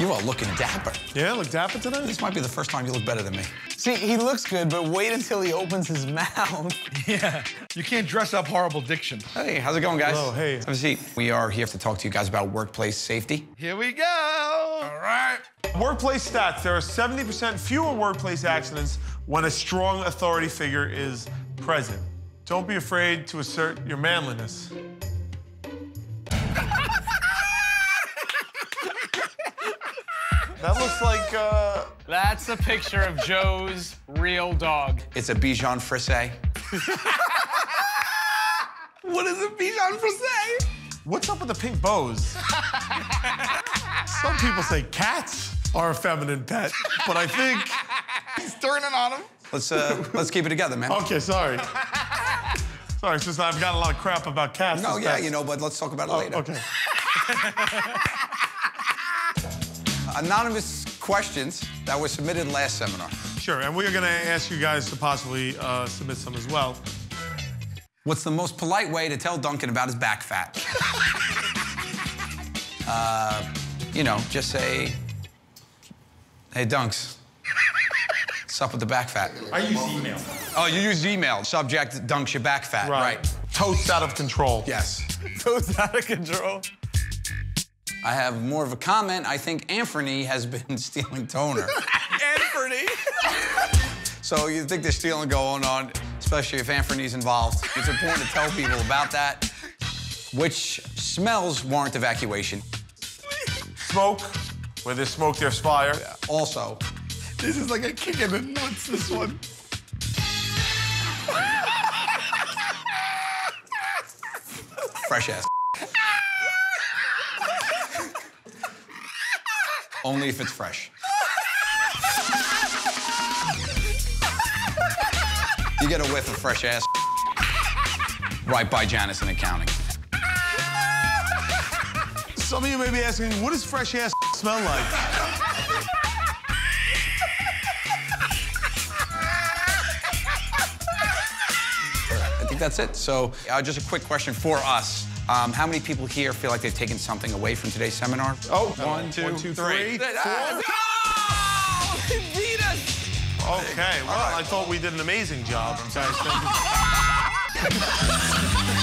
You are looking dapper. Yeah, look dapper today? This might be the first time you look better than me. See, he looks good, but wait until he opens his mouth. Yeah. You can't dress up horrible diction. Hey, how's it going, guys? Hello, hey. Have a seat. We are here to talk to you guys about workplace safety. Here we go. All right. Workplace stats. There are 70% fewer workplace accidents when a strong authority figure is present. Don't be afraid to assert your manliness. That looks like, That's a picture of Joe's real dog. It's a Bichon Frise. What is a Bichon Frise? What's up with the pink bows? Some people say cats are a feminine pet, but I think... He's turning on him. Let's keep it together, man. Okay, sorry. Sorry, since I've got a lot of crap about cats. No, yeah, you know, but let's talk about it later. Okay. Anonymous questions that were submitted last seminar. Sure, and we are going to ask you guys to possibly submit some as well. What's the most polite way to tell Duncan about his back fat? You know, just say, hey, Dunks, what's up with the back fat? I use email. Oh, you use email. Subject, Dunks your back fat, right. Toast out of control. Yes. Toast out of control. I have more of a comment. I think Anthony has been stealing toner. Anthony? So you think there's stealing going on, especially if Anthony's involved. It's important to tell people about that. Which smells warrant evacuation. Smoke. Where there's smoke, there's fire. Also. This is like a kick in the nuts, this one. Fresh ass. Only if it's fresh. You get a whiff of fresh ass right by Janice in accounting. Some of you may be asking, what does fresh ass smell like? I think that's it. So just a quick question for us. How many people here feel like they've taken something away from today's seminar? Oh, one, two, three, four. Oh, no! He beat us! Okay, well, right. I thought we did an amazing job. I'm sorry.